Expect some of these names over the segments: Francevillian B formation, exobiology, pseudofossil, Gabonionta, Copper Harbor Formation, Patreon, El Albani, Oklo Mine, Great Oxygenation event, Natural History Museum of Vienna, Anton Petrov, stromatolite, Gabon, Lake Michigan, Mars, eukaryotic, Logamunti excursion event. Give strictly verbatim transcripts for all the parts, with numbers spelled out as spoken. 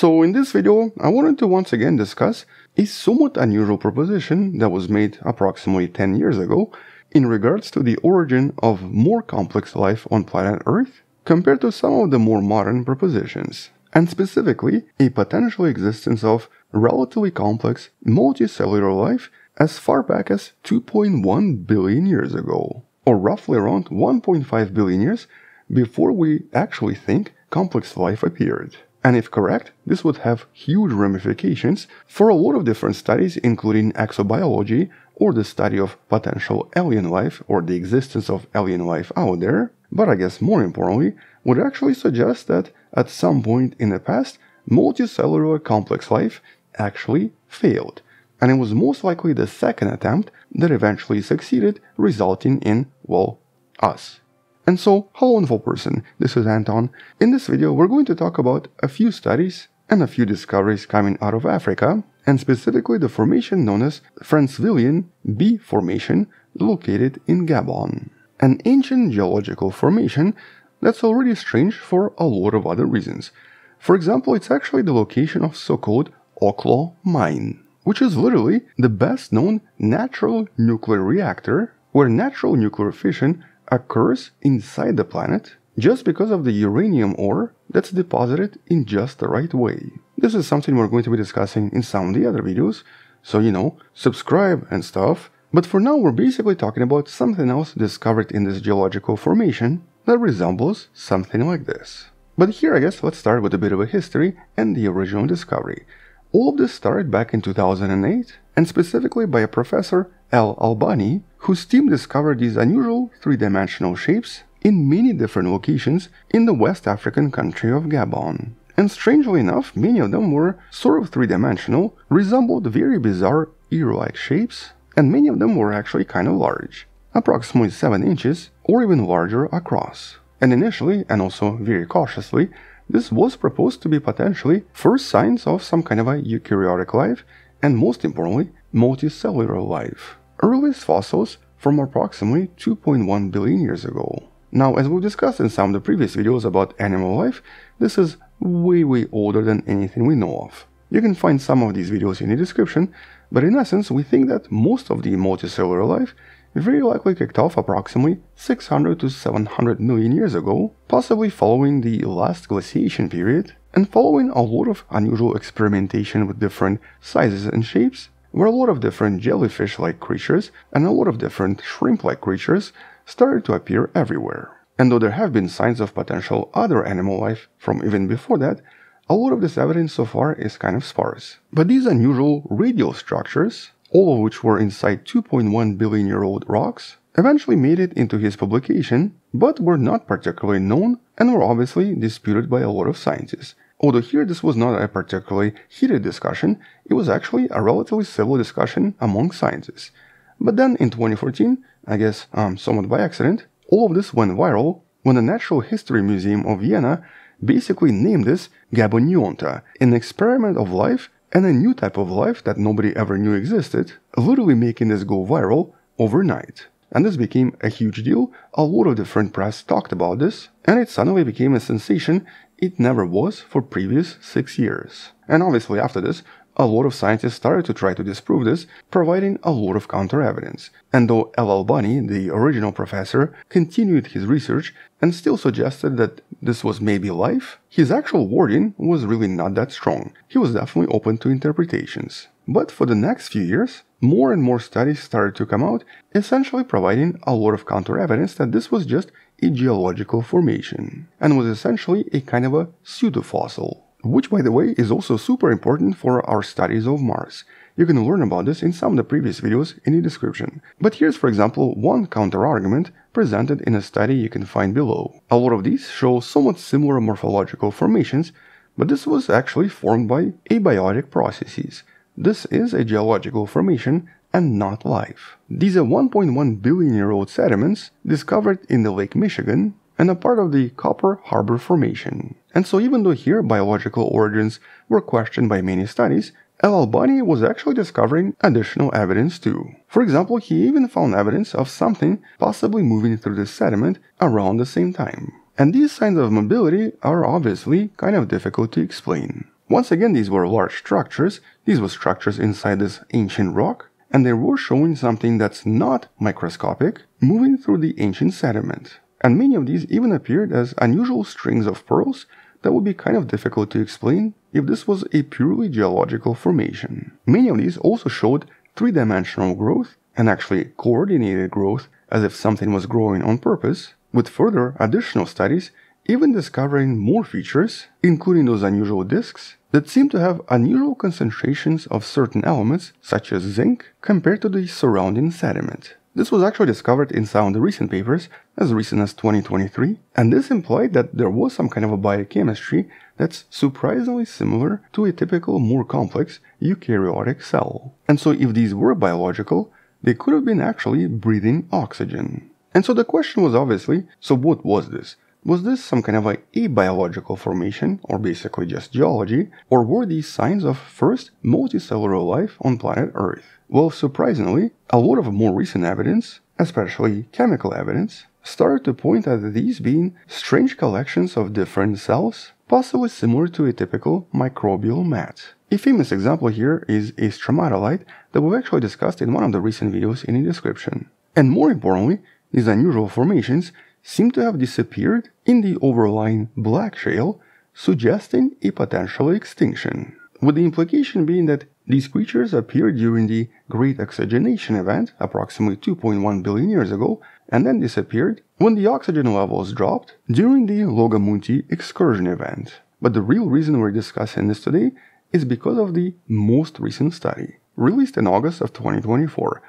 So in this video, I wanted to once again discuss a somewhat unusual proposition that was made approximately ten years ago in regards to the origin of more complex life on planet Earth compared to some of the more modern propositions, and specifically a potential existence of relatively complex multicellular life as far back as two point one billion years ago, or roughly around one point five billion years before we actually think complex life appeared. And if correct, this would have huge ramifications for a lot of different studies, including exobiology or the study of potential alien life or the existence of alien life out there, but I guess more importantly, would actually suggest that at some point in the past, multicellular complex life actually failed, and it was most likely the second attempt that eventually succeeded, resulting in, well, us. And so, hello wonderful person, this is Anton. In this video, we're going to talk about a few studies and a few discoveries coming out of Africa, and specifically the formation known as Francevillian B formation, located in Gabon. An ancient geological formation that's already strange for a lot of other reasons. For example, it's actually the location of so-called Oklo Mine, which is literally the best known natural nuclear reactor, where natural nuclear fission occurs inside the planet just because of the uranium ore that's deposited in just the right way. This is something we're going to be discussing in some of the other videos, so you know, subscribe and stuff. But for now, we're basically talking about something else discovered in this geological formation that resembles something like this. But here, I guess, let's start with a bit of a history and the original discovery. All of this started back in two thousand eight, and specifically by a professor, El Albani, whose team discovered these unusual three-dimensional shapes in many different locations in the West African country of Gabon. And strangely enough, many of them were sort of three-dimensional, resembled very bizarre ear-like shapes, and many of them were actually kind of large, approximately seven inches or even larger across. And initially, and also very cautiously, this was proposed to be potentially first signs of some kind of a eukaryotic life, and most importantly, multicellular life. Earliest fossils from approximately two point one billion years ago. Now, as we've discussed in some of the previous videos about animal life, this is way way older than anything we know of. You can find some of these videos in the description, but in essence, we think that most of the multicellular life very likely kicked off approximately six hundred to seven hundred million years ago, possibly following the last glaciation period, and following a lot of unusual experimentation with different sizes and shapes, where a lot of different jellyfish-like creatures and a lot of different shrimp-like creatures started to appear everywhere. And though there have been signs of potential other animal life from even before that, a lot of this evidence so far is kind of sparse. But these unusual radial structures, all of which were inside two point one billion year old rocks, eventually made it into his publication, but were not particularly known and were obviously disputed by a lot of scientists. Although here this was not a particularly heated discussion, it was actually a relatively civil discussion among scientists. But then in twenty fourteen, I guess um, somewhat by accident, all of this went viral when the Natural History Museum of Vienna basically named this Gabonionta, an experiment of life and a new type of life that nobody ever knew existed, literally making this go viral overnight. And this became a huge deal, a lot of different press talked about this, and it suddenly became a sensation it never was for previous six years. And obviously after this, a lot of scientists started to try to disprove this, providing a lot of counter evidence. And though El Albani, the original professor, continued his research and still suggested that this was maybe life, his actual wording was really not that strong. He was definitely open to interpretations. But for the next few years, more and more studies started to come out, essentially providing a lot of counter evidence that this was just a geological formation, and was essentially a kind of a pseudofossil, which by the way is also super important for our studies of Mars. You can learn about this in some of the previous videos in the description. But here's for example one counter-argument presented in a study you can find below. A lot of these show somewhat similar morphological formations, but this was actually formed by abiotic processes. This is a geological formation and not life. These are one point one billion year old sediments discovered in the Lake Michigan and a part of the Copper Harbor Formation. And so even though here biological origins were questioned by many studies, El Albani was actually discovering additional evidence too. For example, he even found evidence of something possibly moving through the sediment around the same time. And these signs of mobility are obviously kind of difficult to explain. Once again, these were large structures. These were structures inside this ancient rock, and they were showing something that's not microscopic moving through the ancient sediment. And many of these even appeared as unusual strings of pearls that would be kind of difficult to explain if this was a purely geological formation. Many of these also showed three-dimensional growth, and actually coordinated growth, as if something was growing on purpose, with further additional studies even discovering more features, including those unusual discs that seem to have unusual concentrations of certain elements, such as zinc, compared to the surrounding sediment. This was actually discovered in some of the recent papers, as recent as twenty twenty-three, and this implied that there was some kind of a biochemistry that's surprisingly similar to a typical more complex eukaryotic cell. And so if these were biological, they could have been actually breathing oxygen. And so the question was obviously, so what was this? Was this some kind of like abiological formation, or basically just geology, or were these signs of first multicellular life on planet Earth? Well, surprisingly, a lot of more recent evidence, especially chemical evidence, started to point at these being strange collections of different cells, possibly similar to a typical microbial mat. A famous example here is a stromatolite that we've actually discussed in one of the recent videos in the description. And more importantly, these unusual formations seem to have disappeared in the overlying black shale, suggesting a potential extinction, with the implication being that these creatures appeared during the Great Oxygenation event approximately two point one billion years ago, and then disappeared when the oxygen levels dropped during the Logamunti excursion event. But the real reason we're discussing this today is because of the most recent study, released in August of twenty twenty-four,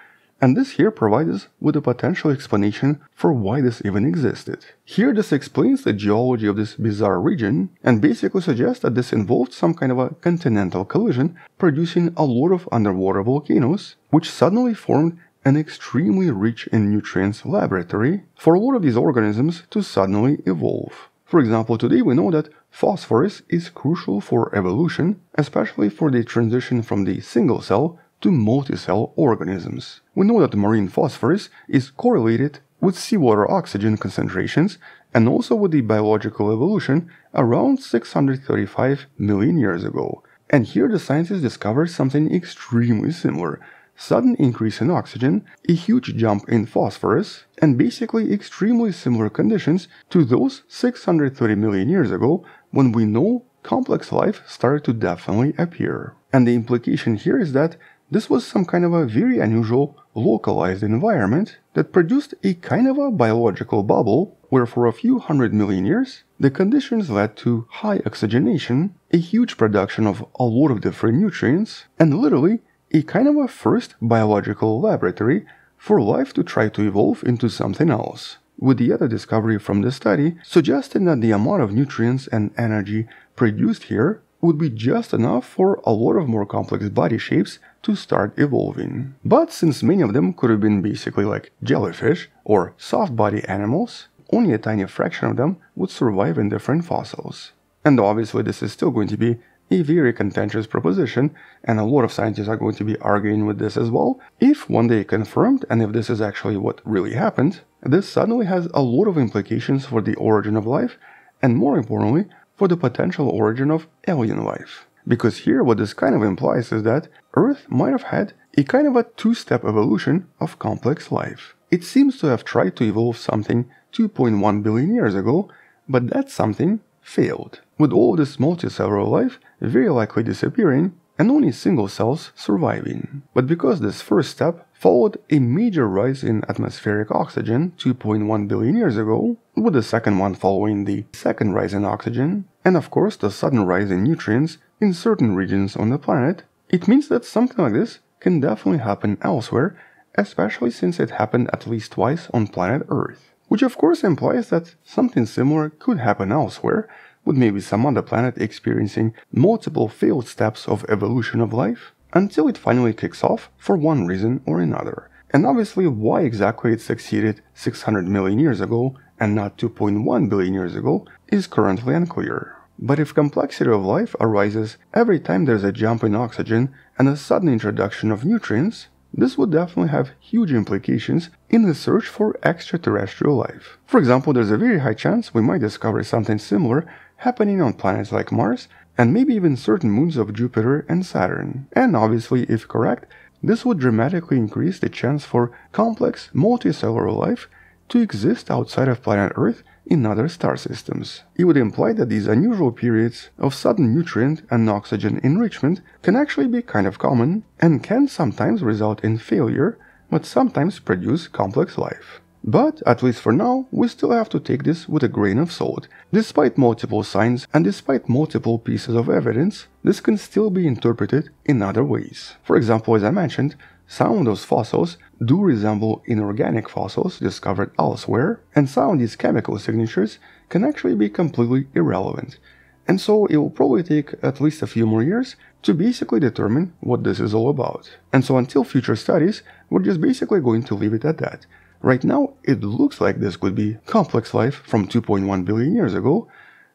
and this here provides us with a potential explanation for why this even existed. Here this explains the geology of this bizarre region and basically suggests that this involved some kind of a continental collision producing a lot of underwater volcanoes, which suddenly formed an extremely rich in nutrients laboratory for a lot of these organisms to suddenly evolve. For example, today we know that phosphorus is crucial for evolution, especially for the transition from the single cell to multicell organisms. We know that marine phosphorus is correlated with seawater oxygen concentrations and also with the biological evolution around six hundred thirty-five million years ago. And here the scientists discovered something extremely similar: sudden increase in oxygen, a huge jump in phosphorus, and basically extremely similar conditions to those six hundred thirty million years ago, when we know complex life started to definitely appear. And the implication here is that this was some kind of a very unusual localized environment that produced a kind of a biological bubble where for a few hundred million years the conditions led to high oxygenation, a huge production of a lot of different nutrients, and literally a kind of a first biological laboratory for life to try to evolve into something else. With the other discovery from the study suggesting that the amount of nutrients and energy produced here would be just enough for a lot of more complex body shapes to start evolving. But since many of them could have been basically like jellyfish or soft body animals, only a tiny fraction of them would survive in different fossils. And obviously this is still going to be a very contentious proposition, and a lot of scientists are going to be arguing with this as well, if one day confirmed and if this is actually what really happened. This suddenly has a lot of implications for the origin of life, and more importantly, for the potential origin of alien life. Because here what this kind of implies is that Earth might have had a kind of a two-step evolution of complex life. It seems to have tried to evolve something two point one billion years ago, but that something failed, with all this multicellular life very likely disappearing and only single cells surviving. But because this first step followed a major rise in atmospheric oxygen two point one billion years ago, with the second one following the second rise in oxygen, and of course the sudden rise in nutrients in certain regions on the planet, it means that something like this can definitely happen elsewhere, especially since it happened at least twice on planet Earth. Which of course implies that something similar could happen elsewhere, with maybe some other planet experiencing multiple failed steps of evolution of life, until it finally kicks off for one reason or another. And obviously why exactly it succeeded six hundred million years ago and not two point one billion years ago is currently unclear. But if complexity of life arises every time there's a jump in oxygen and a sudden introduction of nutrients, this would definitely have huge implications in the search for extraterrestrial life. For example, there's a very high chance we might discover something similar happening on planets like Mars, and maybe even certain moons of Jupiter and Saturn. And obviously, if correct, this would dramatically increase the chance for complex, multicellular life to exist outside of planet Earth in other star systems. It would imply that these unusual periods of sudden nutrient and oxygen enrichment can actually be kind of common and can sometimes result in failure, but sometimes produce complex life. But, at least for now, we still have to take this with a grain of salt. Despite multiple signs and despite multiple pieces of evidence, this can still be interpreted in other ways. For example, as I mentioned, some of those fossils do resemble inorganic fossils discovered elsewhere, and some of these chemical signatures can actually be completely irrelevant. And so it will probably take at least a few more years to basically determine what this is all about. And so until future studies, we're just basically going to leave it at that. Right now, it looks like this could be complex life from two point one billion years ago,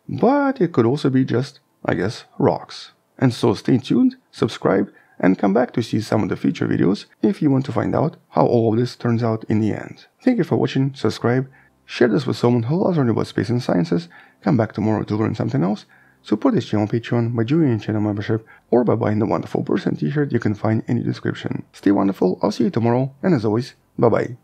but it could also be just, I guess, rocks. And so stay tuned, subscribe, and come back to see some of the future videos if you want to find out how all of this turns out in the end. Thank you for watching, subscribe, share this with someone who loves learning about space and sciences, come back tomorrow to learn something else, support this channel on Patreon by joining channel membership or by buying the Wonderful Person t-shirt you can find in the description. Stay wonderful, I'll see you tomorrow, and as always, bye-bye.